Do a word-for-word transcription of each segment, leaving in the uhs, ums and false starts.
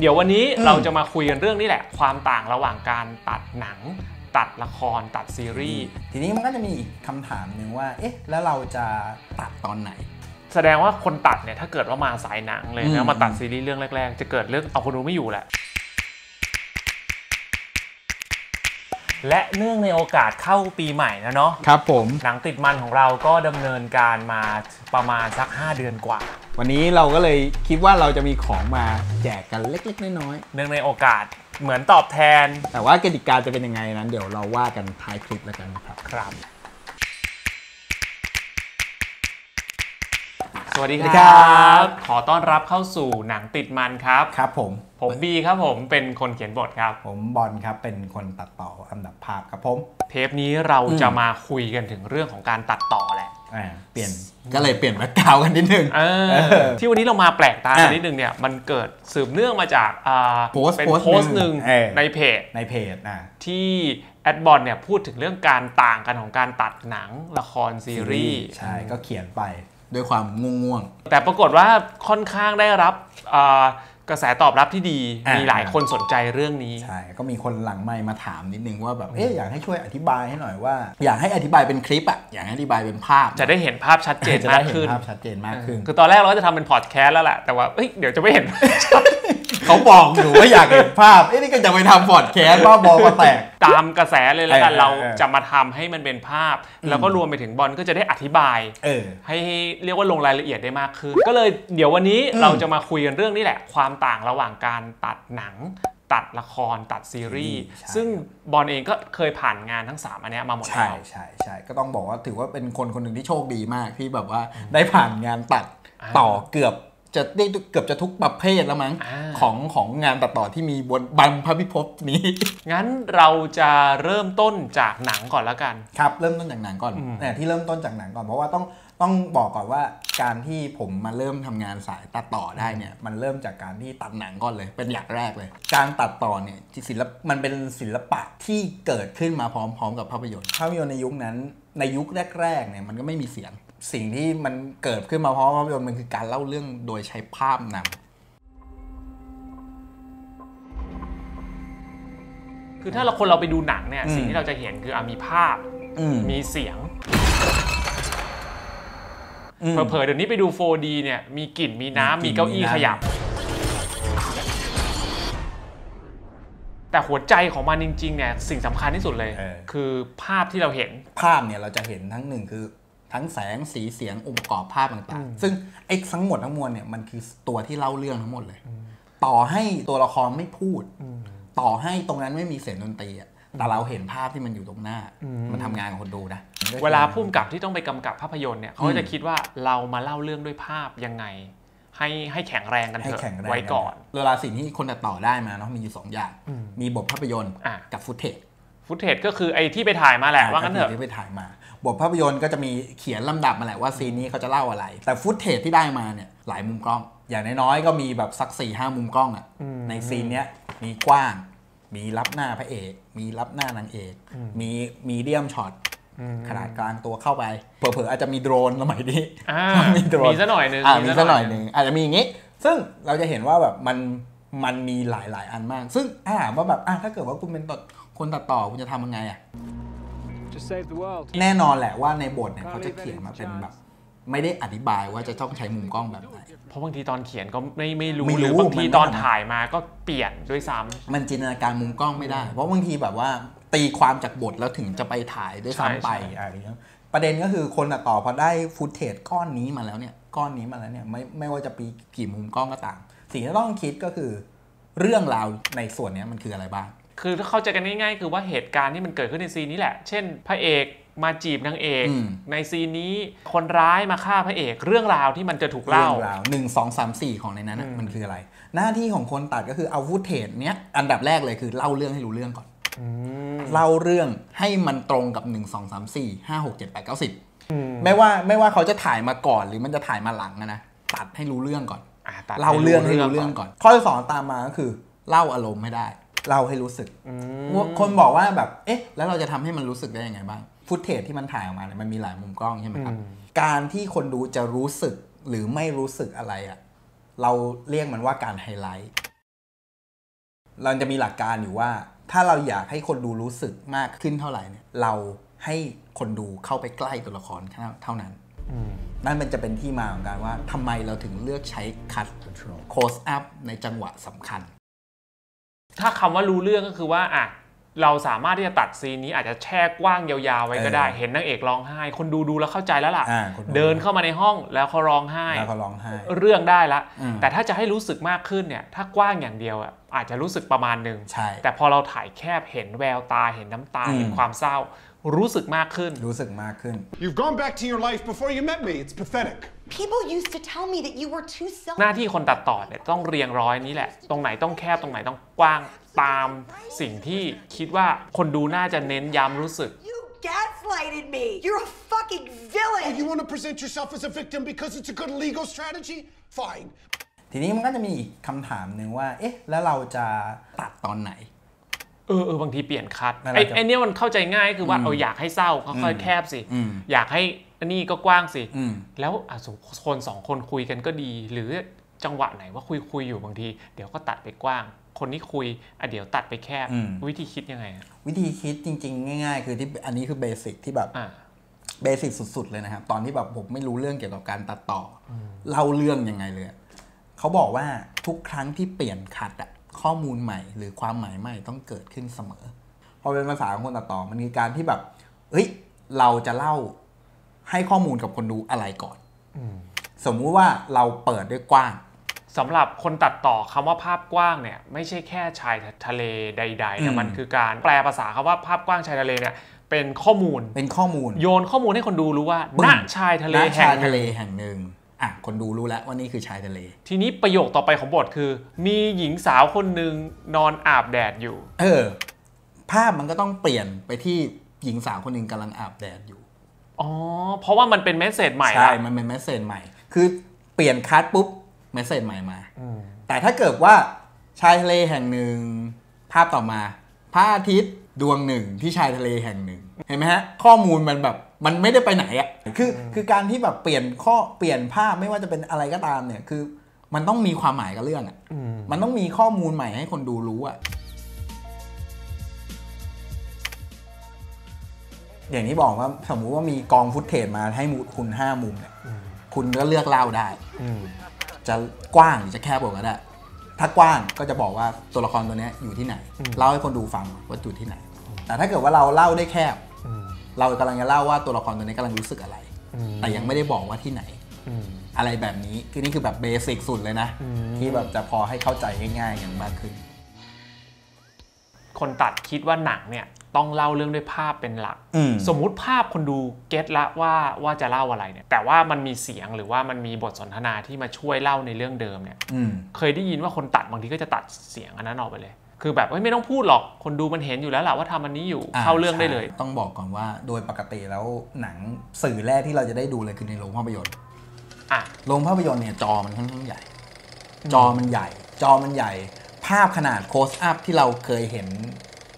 เดี๋ยววันนี้เราจะมาคุยกันเรื่องนี้แหละความต่างระหว่างการตัดหนังตัดละครตัดซีรีส์ทีนี้มันก็จะมีอีกคำถามหนึ่งว่าเอ๊ะแล้วเราจะตัดตอนไหนแสดงว่าคนตัดเนี่ยถ้าเกิดว่ามาสายหนังเลยนะมาตัดซีรีส์เรื่องแรกๆจะเกิดเรื่องเอาคนดูไม่อยู่แหละและเนื่องในโอกาสเข้าปีใหม่นะเนาะครับผมหนังติดมันของเราก็ดำเนินการมาประมาณสักห้าเดือนกว่าวันนี้เราก็เลยคิดว่าเราจะมีของมาแจกกันเล็กๆน้อยๆเนื่องในโอกาสเหมือนตอบแทนแต่ว่ากติกาจะเป็นยังไงนั้นเดี๋ยวเราว่ากันท้ายคลิปแล้วกันครับครับสวัสดีครับขอต้อนรับเข้าสู่หนังติดมันครับครับผมผมบีครับผมเป็นคนเขียนบทครับผมบอลครับเป็นคนตัดต่ออันดับภาพครับผมเทปนี้เราจะมาคุยกันถึงเรื่องของการตัดต่อแหละเปลี่ยนก็เลยเปลี่ยนแบ็คกราวด์กันนิดนึงที่วันนี้เรามาแปลกตากันนิดนึงเนี่ยมันเกิดสืบเนื่องมาจากโพสต์เป็นโพสต์หนึ่งในเพจในเพจที่แอดบอลเนี่ยพูดถึงเรื่องการต่างกันของการตัดหนังละครซีรีส์ใช่ก็เขียนไปด้วยความง่วงๆแต่ปรากฏว่าค่อนข้างได้รับกระแสตอบรับที่ดีมีหลายคนสนใจเรื่องนี้ใช่ก็มีคนหลังไมค์มาถามนิดนึงว่าแบบเอ๊ะอยากให้ช่วยอธิบายให้หน่อยว่าอยากให้อธิบายเป็นคลิปอ่ะอยากให้อธิบายเป็นภาพจะได้เห็นภาพชัดเจนมากขึ้นภาพชัดเจนมากขึ้นคือตอนแรกเราก็จะทำเป็นพอดแคสต์แล้วแหละแต่ว่าเอ๊ะเดี๋ยวจะไม่เห็นเขาบอกอยู่ว่าอยากเห็นภาพเอ๊ะนี่ก็จะไปทำพอดแคสต์บ้าบอมาแตกตามกระแสเลยแล้วกันเราจะมาทำให้มันเป็นภาพแล้วก็รวมไปถึงบอลก็จะได้อธิบายให้เรียกว่าลงรายละเอียดได้มากขึ้นก็เลยเดี๋ยววันนี้เราจะมาคุยกันเรื่องนี้แหละความต่างระหว่างการตัดหนังตัดละครตัดซีรีส์ซึ่งบอลเองก็เคยผ่านงานทั้งสามอันนี้มาหมดแล้วใช่ใช่ก็ต้องบอกว่าถือว่าเป็นคนคนหนึ่งที่โชคดีมากที่แบบว่าได้ผ่านงานตัดต่อเกือบจะได้เกือบจะทุกประเภทแล้วมั้งของของงานตัดต่อที่มีบนบังพระพิภพนี้งั้นเราจะเริ่มต้นจากหนังก่อนแล้วกันครับเริ่มต้นจากหนังก่อนแต่ที่เริ่มต้นจากหนังก่อนเพราะว่าต้องต้องบอกก่อนว่าการที่ผมมาเริ่มทำงานสายตัดต่อได้เนี่ยมันเริ่มจากการที่ตัดหนังก่อนเลยเป็นอย่างแรกเลยการตัดต่อเนี่ยศิลป์มันเป็นศิลปะที่เกิดขึ้นมาพร้อมๆกับภาพยนตร์ภาพยนตร์ในยุคนั้นในยุคแรกๆเนี่ยมันก็ไม่มีเสียงสิ่งที่มันเกิดขึ้นมาเพราะภาพยนตร์มันคือการเล่าเรื่องโดยใช้ภาพนำคือถ้าเราคนเราไปดูหนังเนี่ยสิ่งที่เราจะเห็นคือมีภาพมีเสียงเผลอๆเดี๋ยวนี้ไปดู โฟร์ดี เนี่ยมีกลิ่นมีน้ำมีเก้าอี้ขยับแต่หัวใจของมันจริงๆเนี่ยสิ่งสำคัญที่สุดเลยคือภาพที่เราเห็นภาพเนี่ยเราจะเห็นทั้งหนึ่งคือทั้งแสงสีเสียงองค์ประกอบภาพต่างๆซึ่งไอ้ทั้งหมดทั้งมวลเนี่ยมันคือตัวที่เล่าเรื่องทั้งหมดเลยต่อให้ตัวละครไม่พูดต่อให้ตรงนั้นไม่มีเสียงดนตรีแต่เราเห็นภาพที่มันอยู่ตรงหน้ามันทำงานของคนดูนะเวลาผู้กำกับที่ต้องไปกำกับภาพยนตร์เนี่ยเขาจะคิดว่าเรามาเล่าเรื่องด้วยภาพยังไงให้ให้แข็งแรงกันเถอะไว้ก่อนเวลาสิ่งที่คนตัดต่อได้มาเนาะมีอยู่สองอย่างมีบทภาพยนตร์กับฟุตเทจฟุตเทจก็คือไอ้ที่ไปถ่ายมาแหละว่างั้นเถอะที่ไปถ่ายมาบทภาพยนตร์ก็จะมีเขียนลำดับมาแหละว่าซีนนี้เขาจะเล่าอะไรแต่ฟุตเทจที่ได้มาเนี่ยหลายมุมกล้องอย่างน้อยๆก็มีแบบสักสี่ห้ามุมกล้องอ่ะในซีนเนี้ยมีกว้างมีรับหน้าพระเอกมีรับหน้านางเอกมีมีเดียมช็อตขนาดกลางตัวเข้าไปเผลอๆอาจจะมีโดรนสมัยนี้มีโดรนมีซะหน่อยนึงมีซะหน่อยนึงอาจจะมีอย่างนี้ซึ่งเราจะเห็นว่าแบบมันมันมีหลายๆอันมากซึ่งถามว่าแบบถ้าเกิดว่าคุณเป็นคนตัดต่อคุณจะทำยังไงอ่ะแน่นอนแหละว่าในบทเนี่ยเขาจะเขียนมาเป็นแบบไม่ได้อธิบายว่าจะต้องใช้มุมกล้องแบบไหนเพราะบางทีตอนเขียนก็ไม่ไม่รู้หรือบางทีตอนถ่ายมาก็เปลี่ยนด้วยซ้ำมันจินตนาการมุมกล้องไม่ได้เพราะบางทีแบบว่าตีความจากบทแล้วถึงจะไปถ่ายด้วยซ้ำไปอะไรอย่างเงี้ยประเด็นก็คือคนตัดต่อพอได้ฟุตเทจก้อนนี้มาแล้วเนี่ยก้อนนี้มาแล้วเนี่ยไม่ไม่ว่าจะปีกี่มุมกล้องก็ตามสิ่งที่ต้องคิดก็คือเรื่องราวในส่วนนี้มันคืออะไรบ้างคือถ้าเข้าใจกันง่ายๆคือว่าเหตุการณ์ที่มันเกิดขึ้นในซีนนี้แหละเช่นพระเอกมาจีบนางเอกในซีนนี้คนร้ายมาฆ่าพระเอกเรื่องราวที่มันจะถูกเล่าหนึ่งสองสามสี่ของในนั้นมันคืออะไรหน้าที่ของคนตัดก็คือเอาฟุตเทจเนี้ยอันดับแรกเลยคือเล่าเรื่องให้รู้เรื่องก่อนเล่าเรื่องให้มันตรงกับหนึ่ง สอง สาม สี่ ห้า หก เจ็ด แปด เก้า สิบไม่ว่าไม่ว่าเขาจะถ่ายมาก่อนหรือมันจะถ่ายมาหลังนะตัดให้รู้เรื่องก่อนเล่าเรื่องให้รู้เรื่องก่อนข้อที่สองตามมาก็คือเล่าอารมณ์ไม่ได้เล่าให้รู้สึกคนบอกว่าแบบเอ๊ะแล้วเราจะทำให้มันรู้สึกได้ยังไงบ้างฟุตเทจที่มันถ่ายออกมาเนี่ยมันมีหลายมุมกล้องใช่ไหมครับการที่คนดูจะรู้สึกหรือไม่รู้สึกอะไรอ่ะเราเรียกมันว่าการไฮไลท์ เราจะมีหลักการอยู่ว่าถ้าเราอยากให้คนดูรู้สึกมากขึ้นเท่าไหร่เนี่ยเราให้คนดูเข้าไปใกล้ตัวละครเท่านั้นนั่นมันจะเป็นที่มาของการว่าทำไมเราถึงเลือกใช้คัทโคสอัพในจังหวะสำคัญถ้าคำว่ารู้เรื่องก็คือว่าอ่ะเราสามารถที่จะตัดซีนนี้อาจจะแช่กว้างยาวๆไว้ก็ได้เห็นนางเอกร้องไห้คนดูดูแล้วเข้าใจแล้วล่ะเดินเข้ามาในห้องแล้วเขาร้องไห้เรื่องได้ละแต่ถ้าจะให้รู้สึกมากขึ้นเนี่ยถ้ากว้างอย่างเดียวอ่ะอาจจะรู้สึกประมาณหนึ่งแต่พอเราถ่ายแคบเห็นแววตาเห็นน้ำตาเห็นความเศร้ารู้สึกมากขึ้นรู้สึกมากขึ้น You've gone back to your life before you met me. It's pathetic. People used to tell me that you were too selfish. หน้าที่คนตัดต่อเนี่ยต้องเรียงร้อยนี้แหละตรงไหนต้องแคบตรงไหนต้องกว้างตามสิ่งที่คิดว่าคนดูน่าจะเน้นย้ำรู้สึก You gaslighted me. You're a fucking villain. You want to present yourself as a victim because it's a good legal strategy? Fine. ทีนี้มันก็จะมีอีกคำถามหนึ่งว่าเอ๊ะแล้วเราจะตัดตอนไหนเออเออบางทีเปลี่ยนคัทไอ้ไอ้นี่มันเข้าใจง่ายคือว่าเราอยากให้เศร้าก็ค่อยแคบสิอยากให้นี่ก็กว้างสิแล้วคนสองคนคุยกันก็ดีหรือจังหวะไหนว่าคุยคุยอยู่บางทีเดี๋ยวก็ตัดไปกว้างคนนี้คุยอ่ะเดี๋ยวตัดไปแคบวิธีคิดยังไงวิธีคิดจริงๆง่ายๆคือที่อันนี้คือเบสิกที่แบบเบสิกสุดๆเลยนะครับตอนที่แบบผมไม่รู้เรื่องเกี่ยวกับการตัดต่อเล่าเรื่องยังไงเลยเขาบอกว่าทุกครั้งที่เปลี่ยนคัทอะข้อมูลใหม่หรือความหมายใหม่ต้องเกิดขึ้นเสมอพอเป็นภาษาของคนตัดต่อมันคือการที่แบบเฮ้ยเราจะเล่าให้ข้อมูลกับคนดูอะไรก่อนสมมุติว่าเราเปิดด้วยกว้างสำหรับคนตัดต่อคำว่าภาพกว้างเนี่ยไม่ใช่แค่ชายทะเลใดๆแต่มันคือการแปลภาษาคำว่าภาพกว้างชายทะเลเนี่ยเป็นข้อมูลเป็นข้อมูลโยนข้อมูลให้คนดูรู้ว่าณชายทะเลแห่งทะเลแห่งหนึ่งอ่ะคนดูรู้แล้วว่านี่คือชายทะเลทีนี้ประโยคต่อไปของบทคือมีหญิงสาวคนหนึ่งนอนอาบแดดอยู่เออภาพมันก็ต้องเปลี่ยนไปที่หญิงสาวคนหนึ่งกำลังอาบแดดอยู่อ๋อเพราะว่ามันเป็นเมสเซจใหม่ใช่มันเป็นเมสเซจใหม่คือเปลี่ยนคัทปุ๊บเมสเซจใหม่มาแต่ถ้าเกิดว่าชายทะเลแห่งหนึ่งภาพต่อมาพระอาทิตย์ดวงหนึ่งที่ชายทะเลแห่งหนึ่งเห็นไหมฮะข้อมูลมันแบบมันไม่ได้ไปไหนอ่ะคือคือการที่แบบเปลี่ยนข้อเปลี่ยนภาพไม่ว่าจะเป็นอะไรก็ตามเนี่ยคือมันต้องมีความหมายกับเรื่องอ่ะมันต้องมีข้อมูลใหม่ให้คนดูรู้อ่ะอย่างที่บอกว่าสมมุติว่ามีกองฟุตเทจมาให้คุณห้ามุมเนี่ยคุณก็เลือกเล่าได้จะกว้างหรือจะแคบกว่าก็ได้ถ้ากว้างก็จะบอกว่าตัวละครตัวนี้อยู่ที่ไหนเล่าให้คนดูฟังว่าอยู่ที่ไหนแต่ถ้าเกิดว่าเราเล่าได้แคบเรากำลังจะเล่าว่าตัวละครตัวนี้กำลังรู้สึกอะไรแต่ยังไม่ได้บอกว่าที่ไหนอะไรแบบนี้คือนี่คือแบบเบสิกสุดเลยนะที่แบบจะพอให้เข้าใจง่ายๆอย่างมากขึ้นคนตัดคิดว่าหนังเนี่ยต้องเล่าเรื่องด้วยภาพเป็นหลักสมมุติภาพคนดูเก็ตละว่าว่าจะเล่าอะไรเนี่ยแต่ว่ามันมีเสียงหรือว่ามันมีบทสนทนาที่มาช่วยเล่าในเรื่องเดิมเนี่ยเคยได้ยินว่าคนตัดบางทีก็จะตัดเสียงอันนั้นออกไปเลยคือแบบไม่ต้องพูดหรอกคนดูมันเห็นอยู่แล้วแหละว่าทำอันนี้อยู่เข้าเรื่องได้เลยต้องบอกก่อนว่าโดยปกติแล้วหนังสื่อแรกที่เราจะได้ดูเลยคือในโรงภาพยนตร์อ่ะโรงภาพยนตร์เนี่ยจอมันค่อนข้างใหญ่จอมันใหญ่จอมันใหญ่ภาพขนาดโคสอัพที่เราเคยเห็น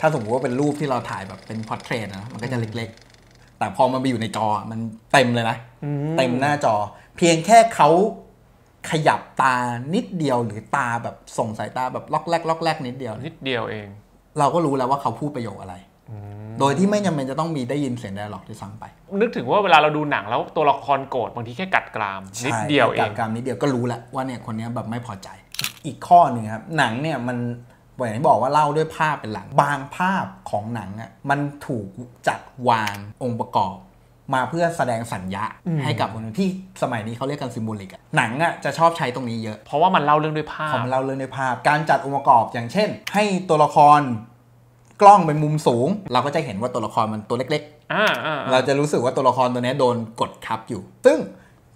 ถ้าสมมติว่าเป็นรูปที่เราถ่ายแบบเป็นพอร์เทรตนะมันก็จะเล็กๆแต่พอมันไปอยู่ในจอมันเต็มเลยนะเต็มหน้าจอเพียงแค่เขาขยับตานิดเดียวหรือตาแบบส่งสายตาแบบล็อกแรกล็อกแรกนิดเดียวนิดเดียวเองเราก็รู้แล้วว่าเขาพูดประโยคอะไรโดยที่ไม่จำเป็นจะต้องมีได้ยินเสียงไดอะล็อกที่ซ้ำไปนึกถึงว่าเวลาเราดูหนังแล้วตัวละครโกรธบางทีแค่กัดกรามนิดเดียวเองกัดกรามนิดเดียวก็รู้แล้วว่าเนี่ยคนนี้แบบไม่พอใจอีกข้อหนึ่งครับหนังเนี่ยมันอย่างที่บอกว่าเล่าด้วยภาพเป็นหลักบางภาพของหนังอ่ะมันถูกจัดวางองค์ประกอบมาเพื่อแสดงสัญญาให้กับคนที่สมัยนี้เขาเรียกกันซิมโบลิกหนังอ่ะจะชอบใช้ตรงนี้เยอะเพราะว่ามันเล่าเรื่องด้วยภาพมันเล่าเรื่องด้วยภาพการจัดองค์ประกอบอย่างเช่นให้ตัวละครกล้องเป็นมุมสูงเราก็จะเห็นว่าตัวละครมันตัวเล็กๆเราจะรู้สึกว่าตัวละครตัวนี้โดนกดทับอยู่ซึ่ง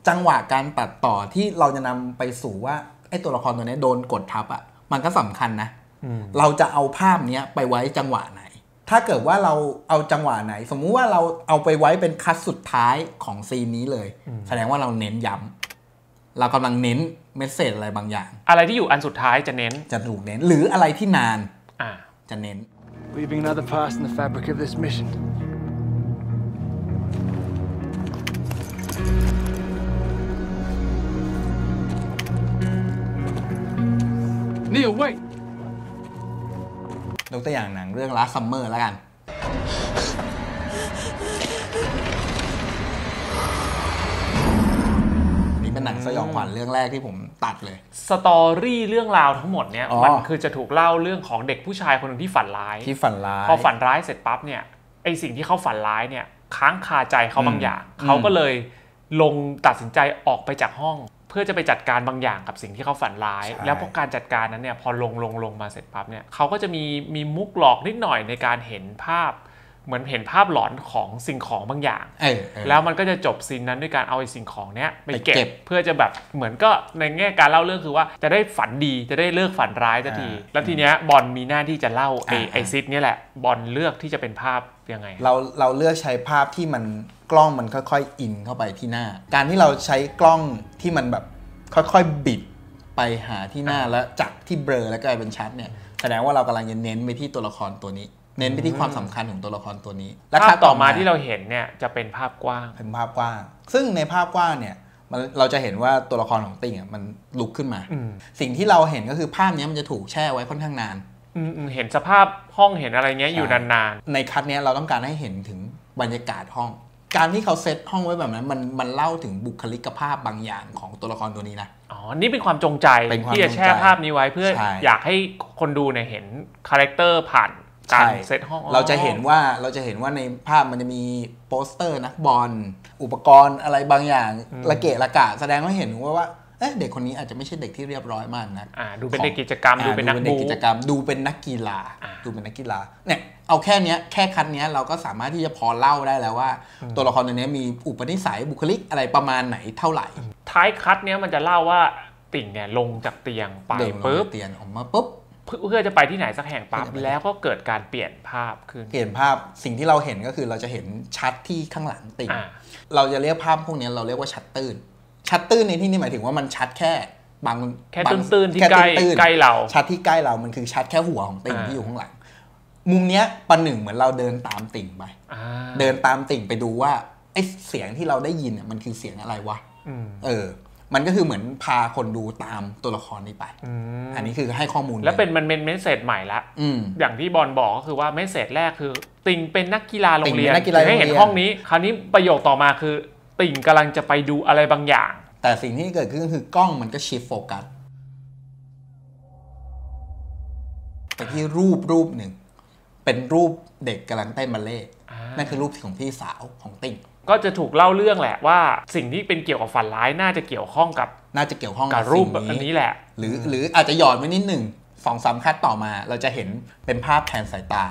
จังหวะการตัดต่อที่เราจะนำไปสู่ว่าไอ้ตัวละครตัวนี้โดนกดทับอ่ะมันก็สำคัญนะเราจะเอาภาพนี้ไปไว้จังหวะไหนถ้าเกิดว่าเราเอาจังหวะไหนสมมุติว่าเราเอาไปไว้เป็นคัทสุดท้ายของซีนนี้เลยแสดงว่าเราเน้นย้ำเรากำลังเน้นเมสเสจอะไรบางอย่างอะไรที่อยู่อันสุดท้ายจะเน้นจะถูกเน้นหรืออะไรที่นานจะเน้น Weaving another pass in the fabric of this mission Neil wait ยกตัวอย่างหนังเรื่อง Last Summer แล้วกันเป็นหนังสยองขวัญเรื่องแรกที่ผมตัดเลยสตอรี่เรื่องราวทั้งหมดเนี่ยมันคือจะถูกเล่าเรื่องของเด็กผู้ชายคนหนึ่งที่ฝันร้ายที่ฝันร้ายพอฝันร้ายเสร็จปั๊บเนี่ยไอสิ่งที่เขาฝันร้ายเนี่ยค้างคาใจเขาบางอย่างเขาก็เลยลงตัดสินใจออกไปจากห้องเพื่อจะไปจัดการบางอย่างกับสิ่งที่เขาฝันร้ายแล้วพอการจัดการนั้นเนี่ยพอลงลงลงมาเสร็จปั๊บเนี่ยเขาก็จะมีมีมุกหลอกนิดหน่อยในการเห็นภาพเหมือนเห็นภาพหลอนของสิ่งของบางอย่างแล้วมันก็จะจบซีนนั้นด้วยการเอาไอ้สิ่งของเนี้ยไปเก็บเพื่อจะแบบเหมือนก็ในแง่การเล่าเรื่องคือว่าจะได้ฝันดีจะได้เลิกฝันร้ายสักทีแล้วทีเนี้ยบอลมีหน้าที่จะเล่าไอ้ไอซิดนี่แหละบอลเลือกที่จะเป็นภาพยังไงเราเราเลือกใช้ภาพที่มันกล้องมันค่อยๆอินเข้าไปที่หน้าการที่เราใช้กล้องที่มันแบบค่อยๆบิดไปหาที่หน้าแล้วจับที่เบลอแล้วกลายเป็นชัดเนี่ยแสดงว่าเรากำลังจะเน้นไปที่ตัวละครตัวนี้เน้นไปที่ความสำคัญของตัวละครตัวนี้และภาพต่อมาที่เราเห็นเนี่ยจะเป็นภาพกว้างเป็นภาพกว้างซึ่งในภาพกว้างเนี่ยเราจะเห็นว่าตัวละครของติ่งมันลุกขึ้นมาสิ่งที่เราเห็นก็คือภาพนี้มันจะถูกแช่ไว้ค่อนข้างนานเห็นสภาพห้องเห็นอะไรเงี้ยอยู่นานๆในคัทเนี้ยเราต้องการให้เห็นถึงบรรยากาศห้องการที่เขาเซตห้องไว้แบบนั้นมันมันเล่าถึงบุคลิกภาพบางอย่างของตัวละครตัวนี้นะอ๋อนี่เป็นความจงใจที่จะแช่ภาพนี้ไว้เพื่ออยากให้คนดูเนี่ยเห็นคาแรคเตอร์ผ่านใช่เซตห้องเราจะเห็นว่าเราจะเห็นว่าในภาพมันจะมีโปสเตอร์นักบอลอุปกรณ์อะไรบางอย่างระเกะระกะแสดงให้เห็นว่าว่าเด็กคนนี้อาจจะไม่ใช่เด็กที่เรียบร้อยมากนะดูเป็นเด็กกิจกรรมดูเป็นนักกิจกรรมดูเป็นนักกีฬาดูเป็นนักกีฬาเนี่ยเอาแค่นี้แค่คันนี้เราก็สามารถที่จะพอเล่าได้แล้วว่าตัวละครตัวนี้มีอุปนิสัยบุคลิกอะไรประมาณไหนเท่าไหร่ท้ายคัดเนี้ยมันจะเล่าว่าติ่งเนี่ยลงจากเตียงไปปุ๊บเตียงออกมาปุ๊บเพื่อจะไปที่ไหนสักแห่งปั๊บแล้วก็เกิดการเปลี่ยนภาพขึ้นเปลี่ยนภาพสิ่งที่เราเห็นก็คือเราจะเห็นชัดที่ข้างหลังติ่งเราจะเรียกภาพพวกนี้เราเรียกว่าชัดตื้นชัดตื้นในที่นี้หมายถึงว่ามันชัดแค่บางแค่ตื้นๆที่ใกล้ใกล้เราชัดที่ใกล้เรามันคือชัดแค่หัวของติ่งที่อยู่ข้างหลังมุมเนี้ยประหนึ่งเหมือนเราเดินตามติ่งไปเดินตามติ่งไปดูว่าไอ้เสียงที่เราได้ยินมันคือเสียงอะไรวะเออมันก็คือเหมือนพาคนดูตามตัวละครนี้ไป อ, อันนี้คือให้ข้อมูลแล้วเป็นมันเป็นเมสเซจใหม่ละ อ, อย่างที่บอลบอกก็คือว่าเมสเซจแรกคือติ่งเป็นนักกีฬาโรงเรียนให้เห็นห้องนี้คราวนี้ประโยคต่อมาคือติ่งกำลังจะไปดูอะไรบางอย่างแต่สิ่งที่เกิดขึ้นคือกล้องมันก็ชิฟโฟกัสไปที่รูปรูปหนึ่งเป็นรูปเด็กกำลังเต้นบัลเล่นั่นคือรูปของพี่สาวของติ่งก็จะถูกเล่าเรื่องแหละว่าสิ่งที่เป็นเกี่ยวกับฝันร้ายน่าจะเกี่ยวข้องกับน่าจะเกี่ยวข้องกับรูปแบบนี้แหละหรือหรืออาจจะหยอดไว้นิดหนึ่งสองสามคัดต่อมาเราจะเห็นเป็นภาพแทนสายตา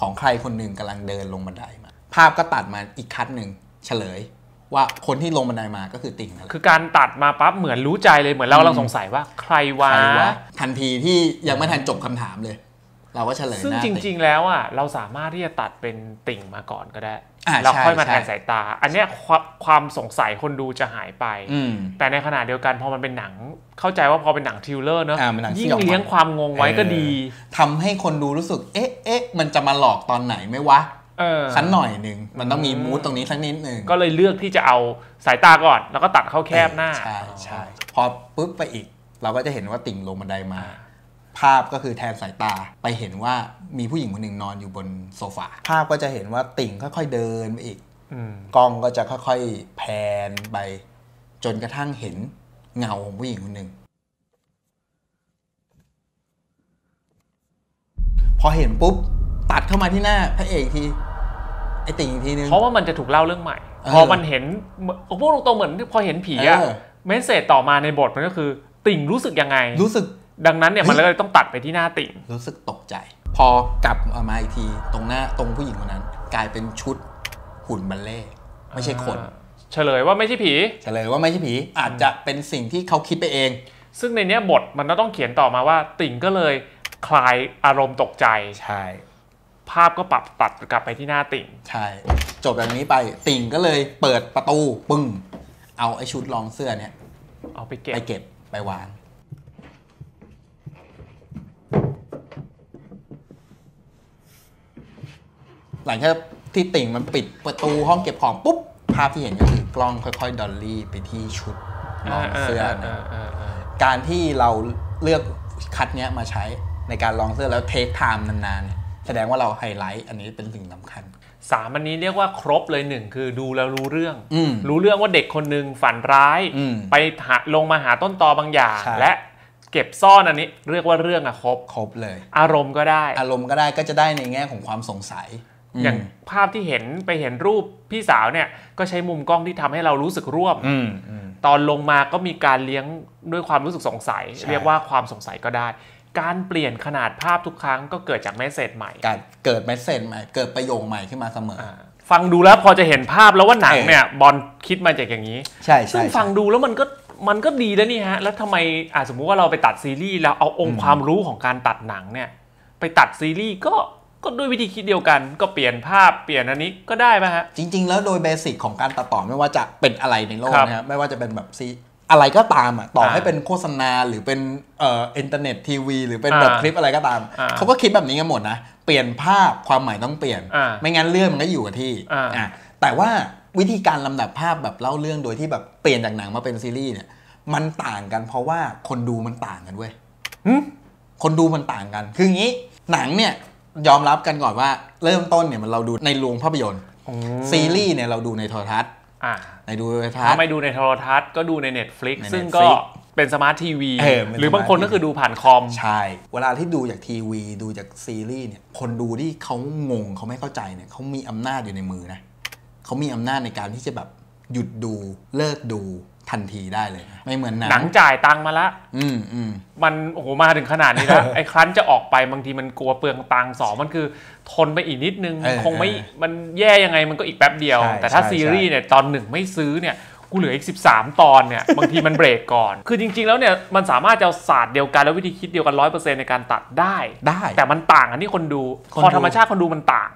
ของใครคนหนึ่งกำลังเดินลงบันไดมาภาพก็ตัดมาอีกคัดหนึ่งเฉลยว่าคนที่ลงบันไดมาก็คือติ่งนั่นแหละคือการตัดมาปั๊บเหมือนรู้ใจเลยเหมือนเราเราสงสัยว่าใครวะทันทีที่ยังไม่ทันจบคำถามเลยเราก็เฉลยซึ่งจริงๆแล้วอ่ะเราสามารถที่จะตัดเป็นติ่งมาก่อนก็ได้เราค่อยมาแทนสายตาอันเนี้ยความสงสัยคนดูจะหายไปแต่ในขณะเดียวกันพอมันเป็นหนังเข้าใจว่าพอเป็นหนังทริลเลอร์เนอะยิ่งเลี้ยงความงงไว้ก็ดีทำให้คนดูรู้สึกเอ๊ะเอ๊ะมันจะมาหลอกตอนไหนไหมวะสักหน่อยหนึ่งมันต้องมีมูดตรงนี้สักนิดหนึ่งก็เลยเลือกที่จะเอาสายตาก่อนแล้วก็ตัดเข้าแคบหน้าใช่ใช่พอปุ๊บไปอีกเราก็จะเห็นว่าติ่งลงบันไดมาภาพก็คือแทนสายตาไปเห็นว่ามีผู้หญิงคนหนึ่งนอนอยู่บนโซฟาภาพก็จะเห็นว่าติ่งค่อยๆเดินไปอีกกล้องก็จะค่อยๆแพนไปจนกระทั่งเห็นเงาของผู้หญิงคนหนึ่งพอเห็นปุ๊บตัดเข้ามาที่หน้าพระเอกทีไอติ่งอีกทีนึงเพราะว่ามันจะถูกเล่าเรื่องใหม่พอมันเห็นพวกตรงๆเหมือนพอเห็นผีอะเมสเซจต่อมาในบทมันก็คือติ่งรู้สึกยังไงรู้สึกดังนั้นเนี่ยมันเลยต้องตัดไปที่หน้าติ่งรู้สึกตกใจพอกลับมาอีกทีตรงหน้าตรงผู้หญิงคนนั้นกลายเป็นชุดหุ่นบัลเล่ไม่ใช่คนเฉลยว่าไม่ใช่ผีเฉลยว่าไม่ใช่ผีอาจจะเป็นสิ่งที่เขาคิดไปเองซึ่งในเนี้ยบทมันต้องเขียนต่อมาว่าติ่งก็เลยคลายอารมณ์ตกใจใช่ภาพก็ปรับตัดกลับไปที่หน้าติ่งใช่จบแบบนี้ไปติ่งก็เลยเปิดประตูปึ้งเอาไอ้ชุดรองเสื้อเนี้ยเอาไปเก็บไปเก็บไปวางหลังจากที่ติ่งมันปิดประตูห้องเก็บของปุ๊บภาพที่เห็นก็คือกล้องค่อยๆดอลลี่ไปที่ชุดรองเสื้อนะการที่เราเลือกคัดเนี้ยมาใช้ ในการลองเสื้อแล้วเทคไทม์นานๆแสดงว่าเราไฮไลท์อันนี้เป็นสิ่งสำคัญสามอันนี้เรียกว่าครบเลยหนึ่งคือดูแล้วรู้เรื่องรู้เรื่องว่าเด็กคนหนึ่งฝันร้ายไปหาลงมาหาต้นตอบางอย่างและเก็บซ่อนอันนี้เรียกว่าเรื่องอะครบครบเลยอารมณ์ก็ได้อารมณ์ก็ได้ก็จะได้ในแง่ของความสงสัยอย่างภาพที่เห็นไปเห็นรูปพี่สาวเนี่ยก็ใช้มุมกล้องที่ทำให้เรารู้สึกร่วมตอนลงมาก็มีการเลี้ยงด้วยความรู้สึกสงสัยเรียกว่าความสงสัยก็ได้การเปลี่ยนขนาดภาพทุกครั้งก็เกิดจากเมสเซจใหม่การเกิดเมสเซจใหม่เกิดประโยคใหม่ขึ้นมาเสมอฟังดูแล้วพอจะเห็นภาพแล้วว่าหนังเนี่ยบอลคิดมาจากอย่างนี้ใช่ซึ่งฟังดูแล้วมันก็มันก็ดีแล้วนี่ฮะแล้วทำไมอ่ะสมมุติว่าเราไปตัดซีรีส์แล้วเอาองค์ความรู้ของการตัดหนังเนี่ยไปตัดซีรีส์ก็ก็ด้วยวิธีคิดเดียวกันก็เปลี่ยนภาพเปลี่ยนอันนี้ก็ได้ไหมฮะจริงๆแล้วโดยเบสิกของการตัดต่อไม่ว่าจะเป็นอะไรในโลกนะครับไม่ว่าจะเป็นแบบซีอะไรก็ตามอ่ะต่อให้เป็นโฆษณาหรือเป็นเอ่ออินเทอร์เน็ตทีวีหรือเป็นแบบคลิปอะไรก็ตามเขาก็คิดแบบนี้กันหมดนะเปลี่ยนภาพความหมายต้องเปลี่ยนไม่งั้นเรื่องมันก็อยู่กับที่อ่ะแต่ว่าวิธีการลำดับภาพแบบเล่าเรื่องโดยที่แบบเปลี่ยนจากหนังมาเป็นซีรีส์เนี่ยมันต่างกันเพราะว่าคนดูมันต่างกันเว้ยคนดูมันต่างกันคืออย่างนี้หนังเนี่ยยอมรับกันก่อนว่าเริ่มต้นเนี่ยมันเราดูในโรงภาพยนตร์ซีรีส์เนี่ยเราดูในโทรทัศน์ในดูในโทรทัศน์ไม่ดูในโทรทัศน์ก็ดูใน Netflix ซึ่งก็เป็นสมาร์ททีวีหรือบางคนก็คือดูผ่านคอมใช่เวลาที่ดูจากทีวีดูจากซีรีส์เนี่ยคนดูที่เขางงเขาไม่เข้าใจเนี่ยเขามีอำนาจอยู่ในมือนะเขามีอำนาจในการที่จะแบบหยุดดูเลิกดูทันทีได้เลยไม่เหมือนหนังหนังจ่ายตังมาละอืมอืมมันโอ้โหมาถึงขนาดนี้แล้วไอ้ครั้นจะออกไปบางทีมันกลัวเปลืองตังสองมันคือทนไปอีกนิดนึงคงไม่มันแย่ยังไงมันก็อีกแป๊บเดียวแต่ถ้าซีรีส์เนี่ยตอนหนึ่งไม่ซื้อเนี่ยกูเหลืออีกสิบสามตอนเนี่ยบางทีมันเบรกก่อนคือจริงๆแล้วเนี่ยมันสามารถจะศาสตร์เดียวกันและวิธีคิดเดียวกันร้อยเปอร์เซ็นต์ในการตัดได้ได้แต่มันต่างอันนี้คนดูพอธรรมชาติคนดูมันต่าง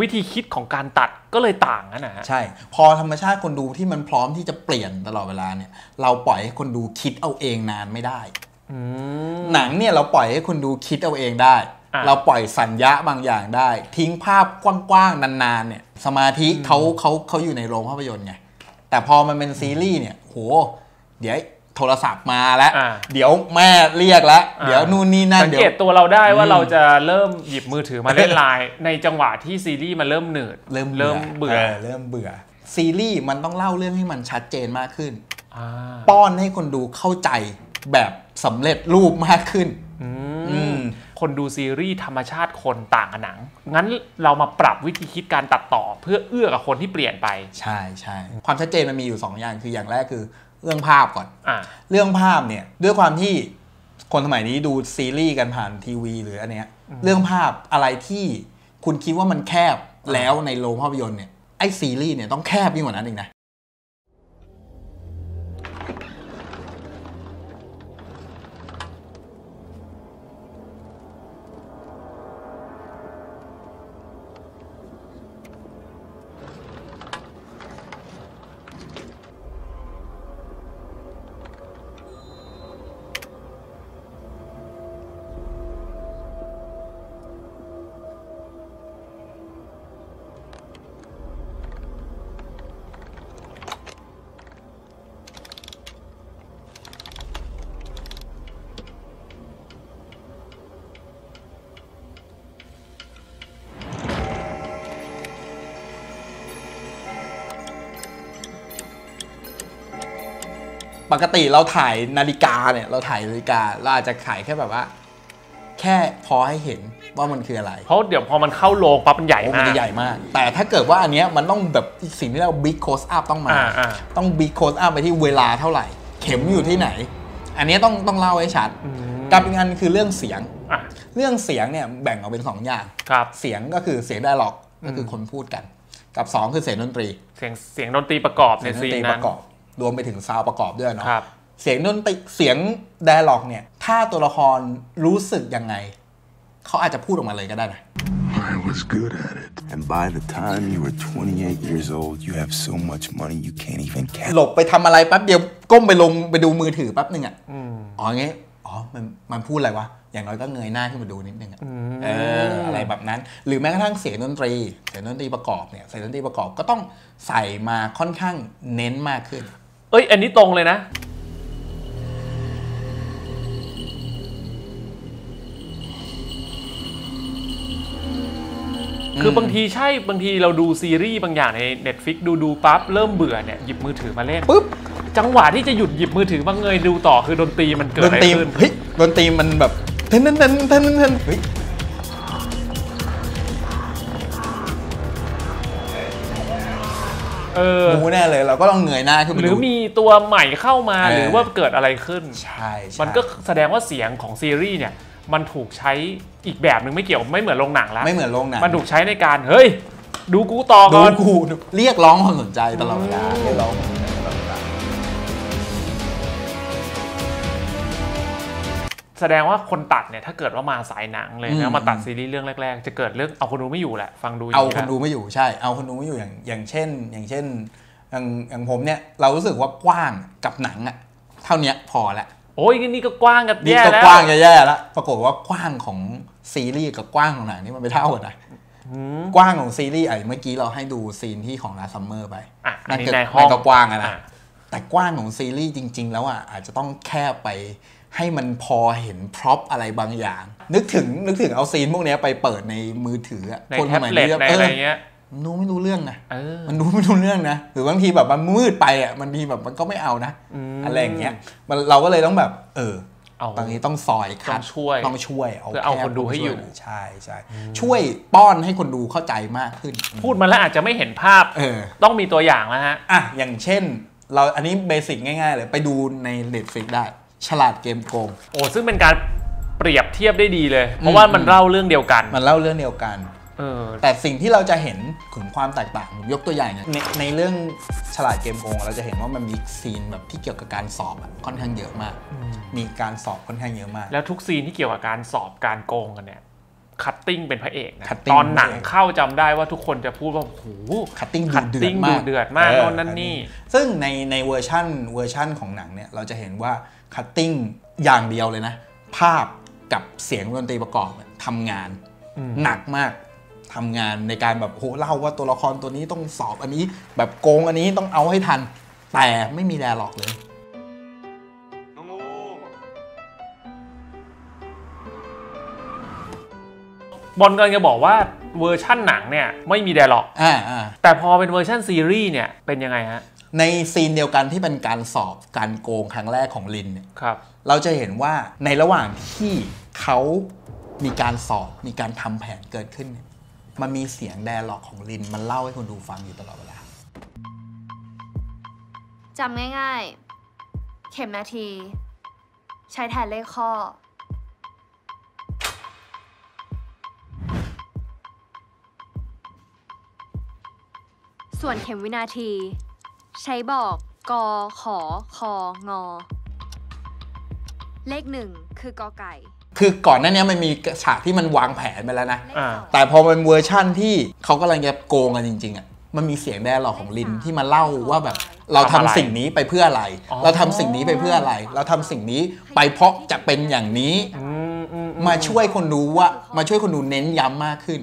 วิธีคิดของการตัดก็เลยต่างกันนะฮะใช่พอธรรมชาติคนดูที่มันพร้อมที่จะเปลี่ยนตลอดเวลาเนี่ยเราปล่อยให้คนดูคิดเอาเองนานไม่ได้หนังเนี่ยเราปล่อยให้คนดูคิดเอาเองได้เราปล่อยสัญญาบางอย่างได้ทิ้งภาพกว้างๆนานๆเนี่ยสมาธิเขาเขาเขาอยู่ในโรงภาพยนตร์ไงแต่พอมันเป็นซีรีส์เนี่ยโหเดี๋ยวโทรศัพท์มาแล้วเดี๋ยวแม่เรียกแล้วเดี๋ยวนู่นนี่นั่นสังเกตตัวเราได้ว่าเราจะเริ่มหยิบมือถือมาเล่นไลน์ในจังหวะที่ซีรีส์มันเริ่มเหนื่อยเริ่มเริ่มเบื่อเริ่มเบื่อซีรีส์มันต้องเล่าเรื่องให้มันชัดเจนมากขึ้นป้อนให้คนดูเข้าใจแบบสำเร็จรูปมากขึ้นคนดูซีรีส์ธรรมชาติคนต่างกับหนังงั้นเรามาปรับวิธีคิดการตัดต่อเพื่อเอื้อกับคนที่เปลี่ยนไปใช่ใช่ความชัดเจนมันมีอยู่สองอย่างคืออย่างแรกคือเรื่องภาพก่อนอเรื่องภาพเนี่ยด้วยความที่คนสมัยนี้ดูซีรีส์กันผ่านทีวีหรืออันเนี้ยเรื่องภาพอะไรที่คุณคิดว่ามันแคบแล้วในโรงภาพยนตร์เนี่ยไอซีรีส์เนี่ยต้องแคบยิ่งกว่านั้นเองนะปกติเราถ่ายนาฬิกาเนี่ยเราถ่ายนาฬิกาเราอาจจะถ่ายแค่แบบว่าแค่พอให้เห็นว่ามันคืออะไรเพราะเดี๋ยวพอมันเข้าโรงปั๊บมันใหญ่มากมันใหญ่มากแต่ถ้าเกิดว่าอันเนี้ยมันต้องแบบสิ่งที่เราบิ๊กโคสอัพต้องมาต้องบิ๊กโคสอัพไปที่เวลาเท่าไหร่เข็มอยู่ที่ไหนอันนี้ต้องต้องเล่าให้ชัดกับอีกอันคือเรื่องเสียงเรื่องเสียงเนี่ยแบ่งออกเป็นสองอย่างเสียงก็คือเสียงไดอะล็อกก็คือคนพูดกันกับสองคือเสียงดนตรีเสียงเสียงดนตรีประกอบในซีนนั้นรวมไปถึงซาวประกอบด้วยเนาะเสียงดนตรีเสียงไดอะล็อกเนี่ยถ้าตัวละครรู้สึกยังไงเขาอาจจะพูดออกมาเลยก็ได้นะ I was good at it and by the time you were twenty-eight years old you have so much money you can't even catch หลบไปทำอะไรแป๊บเดียวก้มไปลงไปดูมือถือแป๊บหนึ่งอ่ะอ๋ออย่างงี้อ๋อมันมันพูดอะไรวะอย่างน้อยก็เงยหน้าขึ้นมาดูนิดนึงอ่ะเอออะไรแบบนั้นหรือแม้กระทั่งเสียงดนตรีเสียงดนตรีประกอบเนี่ยเสียงดนตรีประกอบก็ต้องใส่มาค่อนข้างเน้นมากขึ้นเอ้ยอันนี้ตรงเลยนะ คือบางทีใช่บางทีเราดูซีรีส์บางอย่างใน Netflix ดูดูปั๊บเริ่มเบื่อเนี่ยหยิบมือถือมาเล่นปุ๊บจังหวะที่จะหยุดหยิบมือถือมาเงยดูต่อคือดนตรีมันเกิดอะไรขึ้นเฮ้ยดนตรีมันแบบเท่นนั้นๆเท่นนั้นๆเฮ้ยมูแน่เลยเราก็ต้องเหนื่อยหน้าขึ้นหรือมีตัวใหม่เข้ามาหรือว่าเกิดอะไรขึ้นใช่มันก็แสดงว่าเสียงของซีรีส์เนี่ยมันถูกใช้อีกแบบหนึ่งไม่เกี่ยวไม่เหมือนโรงหนังแล้วไม่เหมือนโรงหนังมันถูกใช้ในการเฮ้ยดูกูต่อก่อนดูกูเรียกร้องความสนใจตลอดเวลาเรียกร้องแสดงว่าคนตัดเนี่ยถ้าเกิดว่ามาสายหนังเลยนะมาตัดซีรีส์เรื่องแรกๆจะเกิดเรื่องเอาคนดูไม่อยู่แหละฟังดูเอาคนดูไม่อยู่ใช่เอาคนดูไม่อยู่อย่างอย่างเช่นอย่างเช่นอย่างอย่างผมเนี่ยเรารู้สึกว่ากว้างกับหนังอะเท่านี้พอละโอ้ยนี่ก็กว้างกับแย่แล้วนี่ก็กว้างแย่แล้วปรากฏว่ากว้างของซีรีส์กับกว้างของหนังนี่มันไม่เท่ากันนะกว้างของซีรีส์ไอ้เมื่อกี้เราให้ดูซีนที่ของลาซัมเมอร์ไปนั่นก็กว้างอะนะแต่กว้างของซีรีส์จริงๆแล้วอะอาจจะต้องแคบไปให้มันพอเห็นพร็อพอะไรบางอย่างนึกถึงนึกถึงเอาซีนพวกนี้ไปเปิดในมือถืออะคนใหม่เลือกอะไรเงี้ยมันดูไม่รู้เรื่องนะมันดูไม่รู้เรื่องนะหรือบางทีแบบมันมืดไปอ่ะมันดีแบบมันก็ไม่เอานะอะไรอย่างเงี้ยมันเราก็เลยต้องแบบเออตอนนี้ต้องซอยคัดช่วยต้องช่วยเอาเอาคนดูให้อยู่ใช่ใช่ช่วยป้อนให้คนดูเข้าใจมากขึ้นพูดมาแล้วอาจจะไม่เห็นภาพเออต้องมีตัวอย่างนะฮะอ่ะอย่างเช่นเราอันนี้เบสิกง่ายๆเลยไปดูใน Netflix ได้ฉลาดเกมโกงโอ้ซึ่งเป็นการเปรียบเทียบได้ดีเลยเพราะว่ามันเล่าเรื่องเดียวกันมันเล่าเรื่องเดียวกันแต่สิ่งที่เราจะเห็นถึงความแตกต่างยกตัวอย่างในในเรื่องฉลาดเกมโกงเราจะเห็นว่ามันมีซีนแบบที่เกี่ยวกับการสอบค่อนข้างเยอะมากมีการสอบค่อนข้างเยอะมากแล้วทุกซีนที่เกี่ยวกับการสอบการโกงกันเนี่ยคัตติ้งเป็นพระเอกนะตอนหนังเข้าจำได้ว่าทุกคนจะพูดว่าโอ้โหคัตติ้งเดือดมากเดือดมากโน่นนั่นนี่ซึ่งในในเวอร์ชั่นเวอร์ชั่นของหนังเนี่ยเราจะเห็นว่าคัตติ้งอย่างเดียวเลยนะภาพกับเสียงดนตรีประกอบทำงานหนักมากทำงานในการแบบโหเล่าว่าตัวละครตัวนี้ต้องสอบอันนี้แบบโกงอันนี้ต้องเอาให้ทันแต่ไม่มีแดร์ล็อกเลยบอลกันจะบอกว่าเวอร์ชั่นหนังเนี่ยไม่มีแดร์ล็อกแต่พอเป็นเวอร์ชั่นซีรีส์เนี่ยเป็นยังไงฮะในซีนเดียวกันที่เป็นการสอบการโกงครั้งแรกของลินเนี่ยเราจะเห็นว่าในระหว่างที่เขามีการสอบมีการทำแผนเกิดขึ้นมันมีเสียงแดร์ล็อกของลินมันเล่าให้คนดูฟังอยู่ตลอดเวลาจำง่ายๆเข็มนาทีใช้แทนเลขข้อส่วนเข็มวินาทีใช้บอกกอขอคองอเลขหนึ่งคือกอไก่คือก่อนหน้านี้มันมีฉากที่มันวางแผนไปแล้วนะแต่พอเป็นเวอร์ชั่นที่เขากำลังจะโกงกันจริงๆอ่ะมันมีเสียงแดร์ล็อกของลินที่มาเล่าว่าแบบเราทำสิ่งนี้ไปเพื่ออะไรเราทำสิ่งนี้ไปเพื่ออะไรเราทำสิ่งนี้ไปเพราะจะเป็นอย่างนี้มาช่วยคนดูว่ามาช่วยคนดูเน้นย้ำมากขึ้น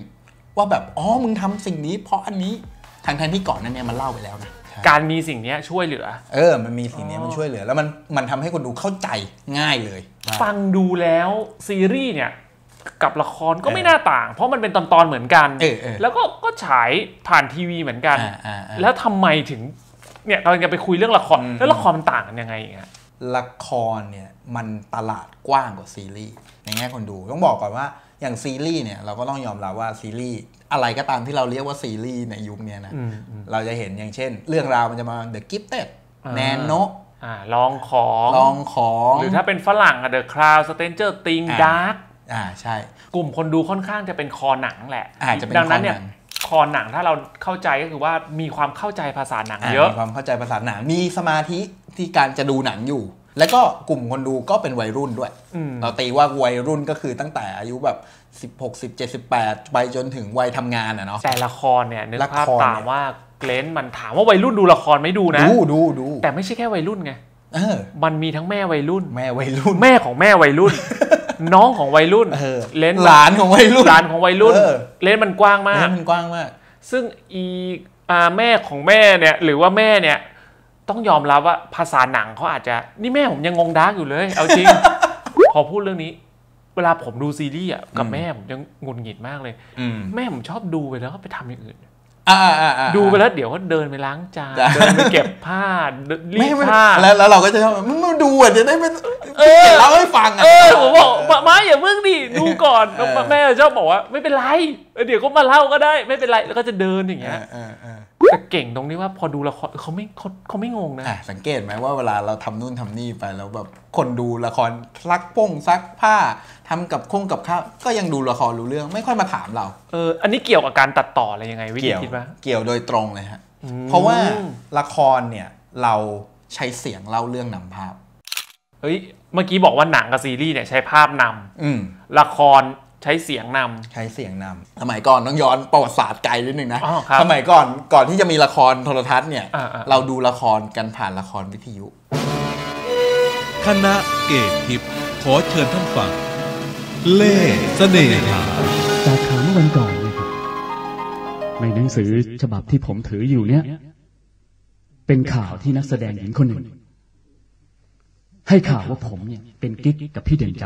ว่าแบบอ๋อมึงทำสิ่งนี้เพราะอันนี้ทางแทนที่ก่อนนั้นเนี่ยมันเล่าไปแล้วนะการมีสิ่งนี้ช่วยเหลือเออมันมีสิ่งนี้มันช่วยเหลือแล้วมันมันทำให้คนดูเข้าใจง่ายเลยฟังดูแล้วซีรีส์เนี่ยกับละครก็ไม่น่าต่างเพราะมันเป็นตอนตอนเหมือนกันแล้วก็ก็ฉายผ่านทีวีเหมือนกันแล้วทำไมถึงเนี่ยเราจะไปคุยเรื่องละครแล้วละครมันต่างกันยังไงอ่ะละครเนี่ยมันตลาดกว้างกว่าซีรีส์ในแง่คนดูต้องบอกก่อนว่าอย่างซีรีส์เนี่ยเราก็ต้องยอมรับว่าซีรีส์อะไรก็ตามที่เราเรียกว่าซีรีส์ในยุคนี้นะเราจะเห็นอย่างเช่นเรื่องราวมันจะมา The Gifted แนนโนะลองของลองของหรือถ้าเป็นฝรั่งอะ The Crown Stranger Things Dark อ่าใช่กลุ่มคนดูค่อนข้างจะเป็นคอหนังแหละดังนั้นเนี่ยคอหนังถ้าเราเข้าใจก็คือว่ามีความเข้าใจภาษาหนังเยอะมีความเข้าใจภาษาหนังมีสมาธิที่การจะดูหนังอยู่แล้วก็กลุ่มคนดูก็เป็นวัยรุ่นด้วยเราตีว่าวัยรุ่นก็คือตั้งแต่อายุแบบสิบหก สิบเจ็ด สิบแปดไปจนถึงวัยทำงานอ่ะเนาะแต่ละครเนี่ยนึกภาพตามว่าเกรนมันถามว่าวัยรุ่นดูละครไม่ดูนะดูดูดูแต่ไม่ใช่แค่วัยรุ่นไงมันมีทั้งแม่วัยรุ่นแม่วัยรุ่นแม่ของแม่วัยรุ่นน้องของวัยรุ่นเลนหลานของวัยรุ่นหลานของวัยรุ่นเลนมันกว้างมากเลนมันกว้างมากซึ่งอีแม่ของแม่เนี่ยหรือว่าแม่เนี่ยต้องยอมรับว่าภาษาหนังเขาอาจจะนี่แม่ผมยังงงดาร์กอยู่เลยเอาจริงพอพูดเรื่องนี้ เวลาผมดูซีรีส์กับแม่ผมยังงุนหงิดมากเลยแม่ผมชอบดูไปแล้วก็ไปทำอย่างอื่นดูไปแล้วเดี๋ยวก็เดินไปล้างจานเดินไปเก็บผ้ารีดผ้าแล้วเราก็จะชอบมึงดูอ่ะจะได้ไม่เล่าให้ฟังอ่ะผมบอกมาอย่ามึงดิดูก่อนแม่ชอบบอกว่าไม่เป็นไรเดี๋ยวก็มาเล่าก็ได้ไม่เป็นไรแล้วก็จะเดินอย่างเงี้ยแต่เก่งตรงนี้ว่าพอดูละครเขาไม่เขาไม่งงนะสังเกตไหมว่าเวลาเราทำนู่นทำนี่ไปแล้วแบบคนดูละครซักป้งซักผ้าทำกับคงกับข้าวก็ยังดูละครรู้เรื่องไม่ค่อยมาถามเราเอออันนี้เกี่ยวกับการตัดต่ออะไรยังไงวิธีคิดว่าเกี่ยวโดยตรงเลยฮะเพราะว่าละครเนี่ยเราใช้เสียงเล่าเรื่องนำภาพเฮ้ยเมื่อกี้บอกว่าหนังกับซีรีส์เนี่ยใช้ภาพนำอืละครใช้เสียงนำใช้เสียงนำสมัยก่อนต้องย้อนประวัติศาสตร์ไกลนิดนึงนะสมัยก่อนก่อนที่จะมีละครโทรทัศน์เนี่ยเราดูละครกันผ่านละครวิทยุคณะเกตทิพย์ขอเชิญท่านฟังเล่เสน่หาจากข่าวเมื่อวันก่อนเนี่ยครับในหนังสือฉบับที่ผมถืออยู่เนี่ยเป็นข่าวที่นักแสดงหญิงคนหนึ่งให้ข่าวว่าผมเนี่ยเป็นกิ๊กกับพี่เด่นใจ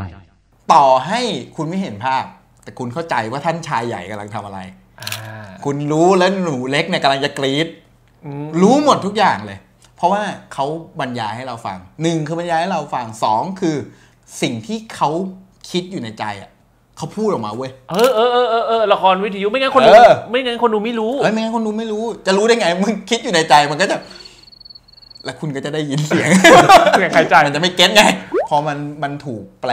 ต่อให้คุณไม่เห็นภาพแต่คุณเข้าใจว่าท่านชายใหญ่กำลังทำอะไรคุณรู้แล้วหนูเล็กเนี่ยกำลังจะกรี๊ดรู้หมดทุกอย่างเลยเพราะว่าเขาบรรยายให้เราฟังหนึ่งคือบรรยายให้เราฟังสองคือสิ่งที่เขาคิดอยู่ในใจอ่ะเขาพูดออกมาเว้ยเออเออเออเออละครวิทยุไม่งั้นคนดูไม่งั้นคนดูไม่รู้ไม่งั้นคนดูไม่รู้จะรู้ได้ไงมึงคิดอยู่ในใจมันก็จะแล้วคุณก็จะได้ยินเสียงเสียงใครใจมันจะไม่เก็ตไงพอมันมันถูกแปล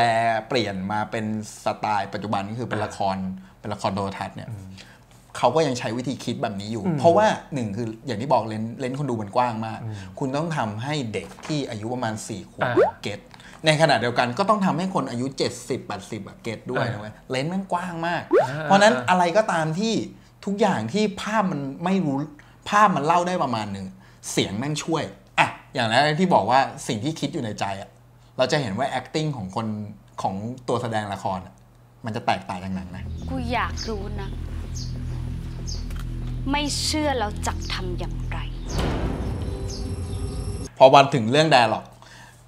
เปลี่ยนมาเป็นสไตล์ปัจจุบันก็คือเป็นละครเป็นละครโทรทัศน์เนี่ยเขาก็ยังใช้วิธีคิดแบบนี้อยู่เพราะว่าหนึ่งคืออย่างที่บอกเลนเลนคนดูมันกว้างมากคุณต้องทำให้เด็กที่อายุประมาณสี่ขวบเก็ตในขณะเดียวกันก็ต้องทำให้คนอายุเจ็ดสิบ แปดสิบเก็ตด้วยนะเว้ยเลนมันกว้างมากเพราะนั้นอะไรก็ตามที่ทุกอย่างที่ภาพมันไม่รู้ภาพมันเล่าได้ประมาณหนึ่งเสียงแม่งช่วยอ่ะอย่างแรกที่บอกว่าสิ่งที่คิดอยู่ในใจอ่ะเราจะเห็นว่า acting ของคนของตัวแสดงละครมันจะแตกต่างจากหนังนะกูอยากรู้นะไม่เชื่อเราจะทำอย่างไรพอวันถึงเรื่องแดร์ล็อก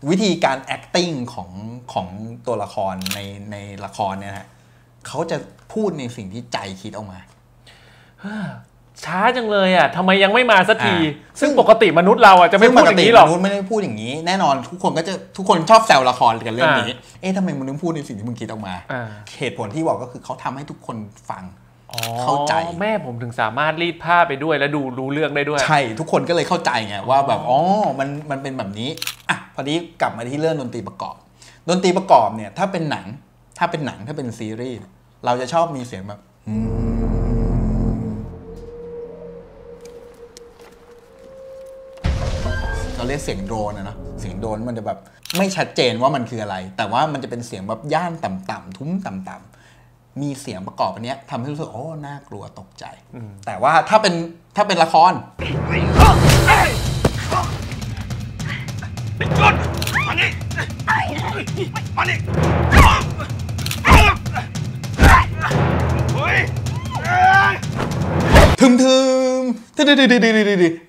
วิธีการ acting ของของตัวละครในในละครเนี่ยฮะเขาจะพูดในสิ่งที่ใจคิดออกมาช้าจังเลยอ่ะทำไมยังไม่มาสักทีซึ่งปกติมนุษย์เราอ่ะจะไม่พูดอย่างนี้หรอกมนุษย์ไม่ได้พูดอย่างนี้แน่นอนทุกคนก็จะทุกคนชอบแซวละครกันเรื่องนี้เอ๊ะทำไมมึงถึงพูดในสิ่งที่มึงคิดออกมาเหตุผลที่บอกก็คือเขาทำให้ทุกคนฟังเข้าใจแม่ผมถึงสามารถรีดผ้าไปด้วยและดูรู้เรื่องได้ด้วยใช่ทุกคนก็เลยเข้าใจไงว่าแบบอ๋อมันมันเป็นแบบนี้อ่ะพอดีกลับมาที่เรื่องดนตรีประกอบดนตรีประกอบเนี่ยถ้าเป็นหนังถ้าเป็นหนังถ้าเป็นซีรีส์เราจะชอบมีเสียงแบบเราเรียกเสียงโดรนนะเนาะเสียงโดรนมันจะแบบไม่ชัดเจนว่ามันคืออะไรแต่ว่ามันจะเป็นเสียงแบบย่านต่ำๆทุ้มต่ำๆมีเสียงประกอบอันนี้ทำให้รู้สึกโอ้น่ากลัวตกใจแต่ว่าถ้าเป็นถ้าเป็นละครทึมทึม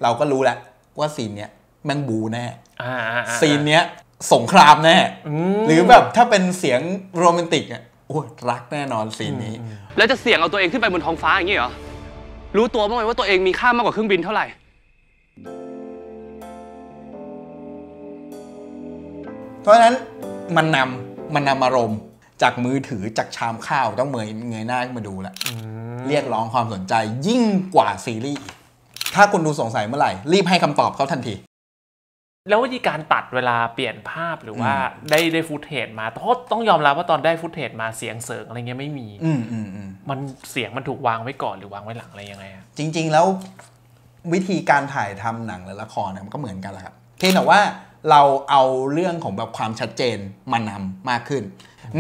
เราก็รู้แล้วว่าซีนเนี้ยแมงบูแน่ซีนเนี้ยสงครามแน่หรือแบบถ้าเป็นเสียงโรแมนติกอ่ะโอ้รักแน่นอนซีนนี้แล้วจะเสี่ยงเอาตัวเองขึ้นไปบนท้องฟ้าอย่างนี้เหรอรู้ตัวบ้างไหมว่าตัวเองมีค่ามากกว่าเครื่องบินเท่าไหร่เพราะฉะนั้นมันนำมันนำอารมณ์จากมือถือจากชามข้าวต้องเงยเงยหน้าขึ้นมาดูละเรียกร้องความสนใจยิ่งกว่าซีรีส์ถ้าคุณดูสงสัยเมื่อไหร่รีบให้คำตอบเขาทันทีแล้ววิธีการตัดเวลาเปลี่ยนภาพหรือว่าได้ได้ฟุตเทจมาต้องยอมรับว่าตอนได้ฟุตเทจมาเสียงเสริงอะไรเงี้ยไม่มีอืมอืมอืมมันเสียงมันถูกวางไว้ก่อนหรือวางไว้หลังอะไรยังไงจริงๆแล้ววิธีการถ่ายทำหนังหรือละครมันก็เหมือนกันแหละครับเพียงแต่ว่าเราเอาเรื่องของแบบความชัดเจนมานำมากขึ้น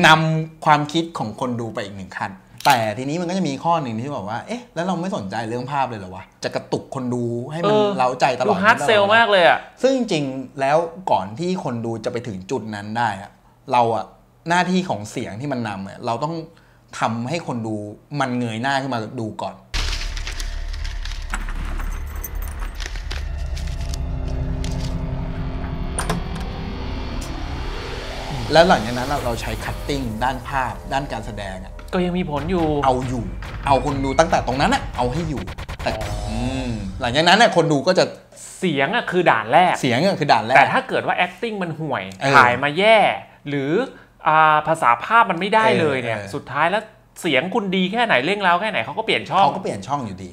นำความคิดของคนดูไปอีกหนึ่งขั้นแต่ทีนี้มันก็จะมีข้อหนึ่งที่บอกว่าเอ๊ะแล้วเราไม่สนใจเรื่องภาพเลยเหรอวะจะกระตุกคนดูให้มันเล้าใจตลอดฮาร์ดเซลมากเลยอ่ะซึ่งจริงๆแล้วก่อนที่คนดูจะไปถึงจุดนั้นได้อะเราอ่ะหน้าที่ของเสียงที่มันนำเนี่ยเราต้องทำให้คนดูมันเงยหน้าขึ้นมาดูก่อน แล้วหลังจากนั้นเราเราใช้คัตติ้งด้านภาพด้านการแสดงอ่ะก็ยังมีผลอยู่เอาอยู่เอาคนดูตั้งแต่ตรงนั้นอ่ะเอาให้อยู่แต่หลังจากนั้นเนี่ยคนดูก็จะเสียงอ่ะคือด่านแรกเสียงอ่ะคือด่านแรกแต่ถ้าเกิดว่า acting มันห่วยถ่ายมาแย่หรือภาษาภาพมันไม่ได้เลยเนี่ยสุดท้ายแล้วเสียงคุณดีแค่ไหนเร่งแล้วแค่ไหนเขาก็เปลี่ยนช่องเขาก็เปลี่ยนช่องอยู่ดี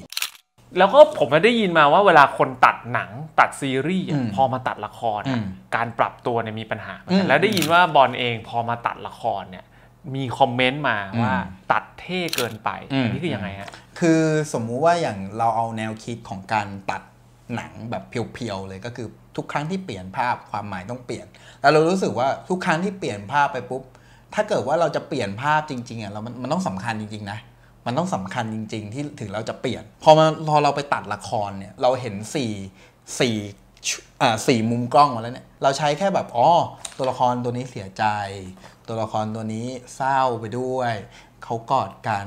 แล้วก็ผมได้ยินมาว่าเวลาคนตัดหนังตัดซีรีส์พอมาตัดละครการปรับตัวเนี่ยมีปัญหาแล้วได้ยินว่าบอลเองพอมาตัดละครเนี่ยมีคอมเมนต์มาว่าตัดเท่เกินไปอันนี้คือยังไงฮะคือสมมุติว่าอย่างเราเอาแนวคิดของการตัดหนังแบบเพียวๆเลยก็คือทุกครั้งที่เปลี่ยนภาพความหมายต้องเปลี่ยนแล้วเรารู้สึกว่าทุกครั้งที่เปลี่ยนภาพไปปุ๊บถ้าเกิดว่าเราจะเปลี่ยนภาพจริงๆอ่ะเรามันมันต้องสำคัญจริงๆนะมันต้องสำคัญจริงๆที่ถึงเราจะเปลี่ยนพอมาพอเราไปตัดละครเนี่ยเราเห็นสี่สี่อ่าสี่มุมกล้องมาแล้วเนี่ยเราใช้แค่แบบอ๋อตัวละครตัวนี้เสียใจตัวละครตัวนี้เศร้าไปด้วยเขากอดกัน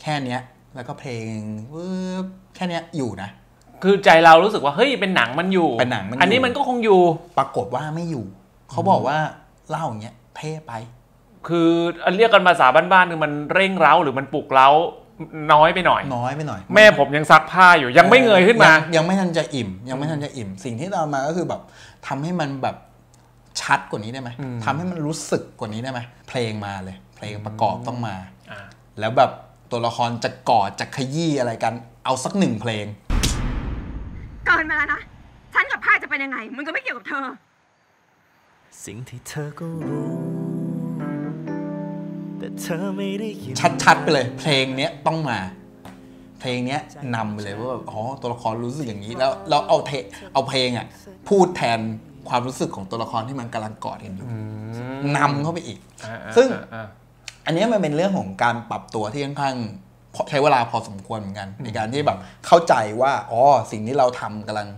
แค่เนี้ยแล้วก็เพลงแค่เนี้ยอยู่นะคือใจเรารู้สึกว่าเฮ้ยเป็นหนังมันอยู่เป็นหนังมันอันนี้มันก็คงอยู่ปรากฏว่าไม่อยู่เขาบอกว่าเล่าอย่างเงี้ยเท่ไปคืออันเรียกกันภาษาบ้านๆคือมันเร่งเร้าหรือมันปลุกเร้าน้อยไปหน่อยน้อยไปหน่อยแม่ผมยังซักผ้าอยู่ยังไม่เงยขึ้นมายังไม่ทันจะอิ่มยังไม่ทันจะอิ่มสิ่งที่เรามาก็คือแบบทำให้มันแบบชัดกว่านี้ได้ไหมทำให้มันรู้สึกกว่านี้ได้ไหมเพลงมาเลยเพลงประกอบต้องมาแล้วแบบตัวละครจะกอดจะขยี้อะไรกันเอาสักหนึ่งเพลงเกินมาแล้วนะฉันกับผ้าจะเป็นยังไงมันก็ไม่เกี่ยวกับเธอสิ่งที่เธอก็รู้ชัดๆไปเลยเพลงเนี้ยต้องมาเพลงเนี้ยนำไปเลยว่าแบบอ๋อตัวละครรู้สึกอย่างนี้แล้วเราเอาเทเอาเพลงอ่ะพูดแทนความรู้สึกของตัวละครที่มันกำลังกอดกันอยู่นำเข้าไปอีกซึ่งอันนี้มันเป็นเรื่องของการปรับตัวที่ค่อนข้างใช้เวลาพอสมควรเหมือนกันในการที่แบบเข้าใจว่าอ๋อสิ่งที่เราทำกำลัง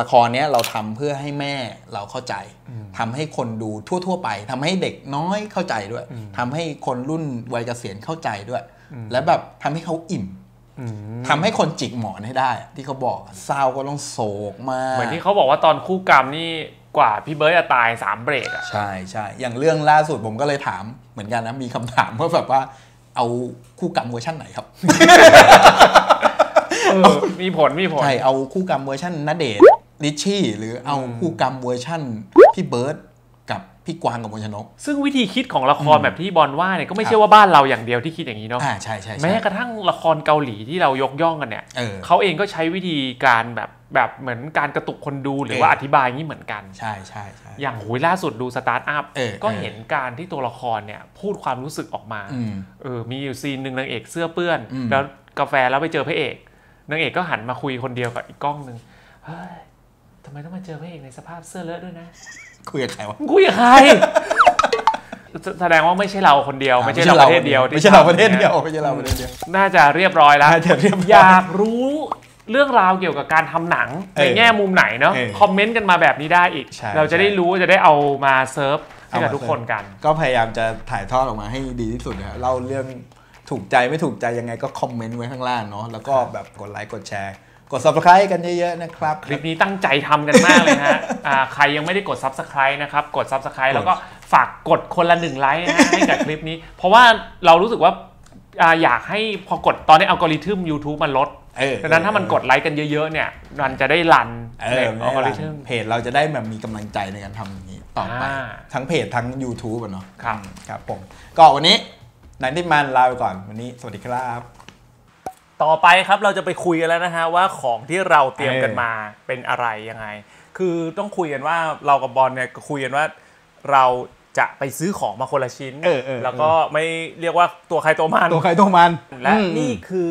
ละครเนี้ยเราทำเพื่อให้แม่เราเข้าใจทำให้คนดูทั่วๆไปทำให้เด็กน้อยเข้าใจด้วยทำให้คนรุ่นวัยเกษียณเข้าใจด้วยและแบบทำให้เขาอิ่มทำให้คนจิกหมอนให้ได้ที่เขาบอกเศร้าก็ต้องโศกมาเหมือนที่เขาบอกว่าตอนคู่กรรมนี่กว่าพี่เบิร์ดจะตายสามเบรกอ่ะใช่ใช่อย่างเรื่องล่าสุดผมก็เลยถามเหมือนกันนะมีคำถามว่าแบบว่าเอาคู่กรรมเวอร์ชันไหนครับมีผลมีผลใช่เอาคู่กรรมเวอร์ชันณเดชน์ลิชชี่หรือเอาคู่กรรมเวอร์ชั่นพี่เบิร์ดกับพี่กวางกับมนชนกซึ่งวิธีคิดของละครแบบที่บอลว่าเนี่ยก็ไม่ใช่ว่าบ้านเราอย่างเดียวที่คิดอย่างนี้เนาะใช่ใช่แม้กระทั่งละครเกาหลีที่เรายกย่องกันเนี่ยเขาเองก็ใช้วิธีการแบบแบบเหมือนการกระตุกคนดูหรือว่าอธิบายงี้เหมือนกันใช่ใช่ใช่อย่างหูล่าสุดดูสตาร์ทอัพก็เห็นการที่ตัวละครเนี่ยพูดความรู้สึกออกมาเออมีอยู่ซีนหนึ่งนางเอกเสื้อเปื้อนแล้วกาแฟแล้วไปเจอพระเอกนางเอกก็หันมาคุยคนเดียวกับอีกกล้องหนึ่งเฮ้ยทำไมต้องมาเจอพระเอกในสภาพเสื้อเลอะด้วยนะคุยกับใครวะคุยกับใครแสดงว่าไม่ใช่เราคนเดียวไม่ใช่เราประเทศเดียวไม่ใช่เราประเทศเดียวไม่ใช่เราประเทศเดียวน่าจะเรียบร้อยแล้วอยากรู้เรื่องราวเกี่ยวกับการทำหนังในแง่มุมไหนเนาะคอมเมนต์กันมาแบบนี้ได้อีกเราจะได้รู้จะได้เอามาเซิร์ฟให้กับทุกคนกันก็พยายามจะถ่ายทอดออกมาให้ดีที่สุดนะเล่าเรื่องถูกใจไม่ถูกใจยังไงก็คอมเมนต์ไว้ข้างล่างเนาะแล้วก็แบบกดไลค์กดแชร์กด ซับสไครบ์ กันเยอะๆนะครับคลิปนี้ตั้งใจทำกันมากเลยฮะใครยังไม่ได้กด ซับสไครบ์ นะครับกด ซับสไครบ์ แล้วก็ฝากกดคนละหนึ่งไลค์นะให้กับคลิปนี้เพราะว่าเรารู้สึกว่าอยากให้พอกดตอนนี้อัลกอริทึม ยูทูบ มันลดดังนั้นถ้ามันกดไลค์กันเยอะๆเนี่ยมันจะได้รันอัลกอริทึมเพจเราจะได้แบบมีกำลังใจในการทำอย่างนี้ต่อไปทั้งเพจทั้ง ยูทูบ เนาะครับครับผมก็วันนี้นันทิมันลาไปก่อนวันนี้สวัสดีครับต่อไปครับเราจะไปคุยกันแล้วนะฮะว่าของที่เราเตรียมกันมาเป็นอะไรยังไงคือต้องคุยกันว่าเรากับบอลเนี่ยคุยกันว่าเราจะไปซื้อของมาคนละชิ้นแล้วก็ไม่เรียกว่าตัวใครตัวมันตัวใครตัวมันและนี่คือ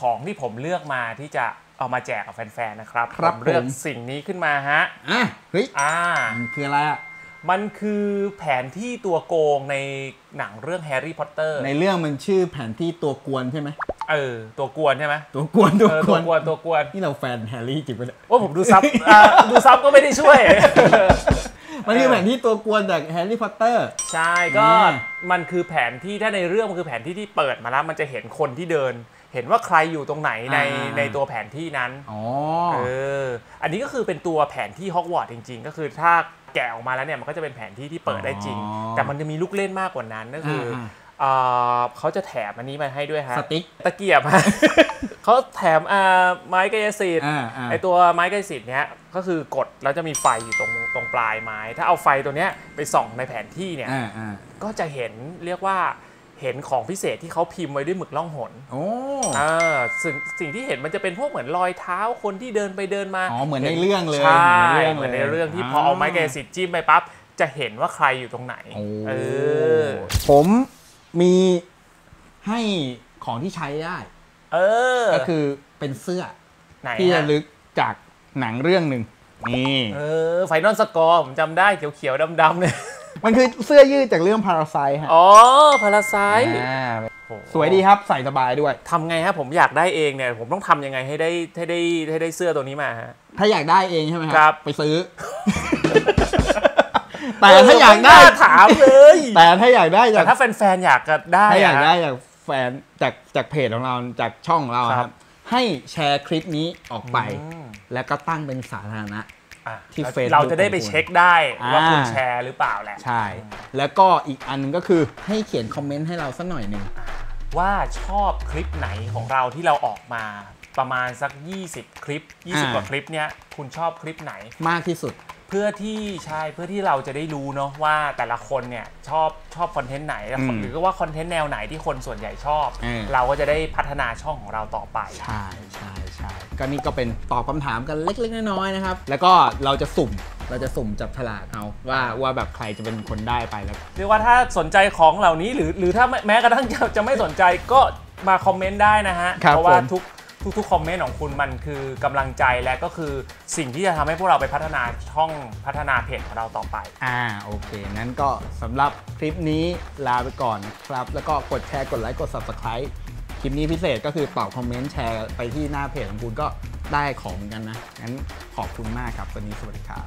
ของที่ผมเลือกมาที่จะเอามาแจกกับแฟนๆนะครับผมเลือกสิ่งนี้ขึ้นมาฮะอ่ะเฮ้ยอ่าคืออะไรอ่ะมันคือแผนที่ตัวโกงในหนังเรื่องแฮร์รี่พอตเตอร์ในเรื่องมันชื่อแผนที่ตัวกวนใช่ไหมเออตัวกวนใช่ไหมตัวกวนตัวกวนตัวกวนนี่เราแฟนแฮร์รี่จริงปะเนี่ยว่าผมดูซับดูซับก็ไม่ได้ช่วยมันคือแผนที่ตัวกวนจากแฮร์รี่พอตเตอร์ใช่ก็มันคือแผนที่ถ้าในเรื่องมันคือแผนที่ที่เปิดมาแล้วมันจะเห็นคนที่เดินเห็นว่าใครอยู่ตรงไหนในในตัวแผนที่นั้นอ๋อเอออันนี้ก็คือเป็นตัวแผนที่ฮอกวอตส์จริงๆก็คือถ้า แกะออกมาแล้วเนี่ยมันก็จะเป็นแผนที่ที่เปิดได้จริงแต่มันจะมีลูกเล่นมากกว่านั้นก็คือเขาจะแถมอันนี้มาให้ด้วยฮะสติ๊กตะเกียบฮะเขาแถมไม้กายสิทธิ์ไอตัวไม้กายสิทธิ์เนี้ยก็คือกดแล้วจะมีไฟอยู่ตรงตรงปลายไม้ถ้าเอาไฟตัวเนี้ยไปส่องในแผนที่เนี่ยก็จะเห็นเรียกว่าเห็นของพิเศษที่เขาพิมพ์ไว้ด้วยหมึกล่องหนโอ้อ่าสิ่งสิ่งที่เห็นมันจะเป็นพวกเหมือนรอยเท้าคนที่เดินไปเดินมาอ๋อเหมือนในเรื่องเลยใช่เหมือนในเรื่องที่พอเอาไม้กายสิทธิ์จิ้มไปปั๊บจะเห็นว่าใครอยู่ตรงไหนเออผมมีให้ของที่ใช้ได้เออก็คือเป็นเสื้อที่ระลึกจากหนังเรื่องหนึ่งนี่เออไฟนอลสกอร์ผมจำได้เขียวๆดำๆเลยมันคือเสื้อยืดจากเรื่องพาราไซต์ฮะอ๋อพาราไซต์สวยดีครับใส่สบายด้วยทำไงฮะผมอยากได้เองเนี่ยผมต้องทำยังไงให้ได้ให้ได้ให้ได้เสื้อตัวนี้มาฮะถ้าอยากได้เองใช่ไหมครับไปซื้อแต่ถ้าอยากได้ถามเลยแต่ถ้าอยากได้แต่ถ้าแฟนๆอยากก็ได้ถ้าอยากได้จากแฟนจากจากเพจของเราจากช่องเราครับให้แชร์คลิปนี้ออกไปแล้วก็ตั้งเป็นสาธารณะที่เฟซเราจะได้ไปเช็คได้ว่าคุณแชร์หรือเปล่าแหละใช่แล้วก็อีกอันนึงก็คือให้เขียนคอมเมนต์ให้เราสักหน่อยหนึ่งว่าชอบคลิปไหนของเราที่เราออกมาประมาณสักยี่สิบคลิปยี่สิบกว่าคลิปเนี้ยคุณชอบคลิปไหนมากที่สุดเพื่อที่ใช่เพื่อที่เราจะได้รู้เนาะว่าแต่ละคนเนี่ยชอบชอบคอนเทนต์ไหนหรือก็ว่าคอนเทนต์แนวไหนที่คนส่วนใหญ่ชอบเราก็จะได้พัฒนาช่องของเราต่อไปใช่ใช่ใช่ก็นี่ก็เป็นตอบคำถามกันเล็กๆน้อยๆนะครับแล้วก็เราจะสุ่มเราจะสุ่มจับฉลากเอาว่าว่าแบบใครจะเป็นคนได้ไปแล้วเรียกว่าถ้าสนใจของเหล่านี้หรือหรือถ้าแม้กระทั่งจะไม่สนใจก็มาคอมเมนต์ได้นะฮะเพราะว่าทุกทุกๆคอมเมนต์ของคุณมันคือกำลังใจและก็คือสิ่งที่จะทำให้พวกเราไปพัฒนาช่องพัฒนาเพจของเราต่อไปอ่าโอเคนั้นก็สำหรับคลิปนี้ลาไปก่อนครับแล้วก็กดแชร์กดไลค์กด ซับสไครบ์ คลิปนี้พิเศษก็คือตอบคอมเมนต์แชร์ไปที่หน้าเพจของคุณก็ได้ของกันนะงั้นขอบคุณมากครับวันนี้สวัสดีครับ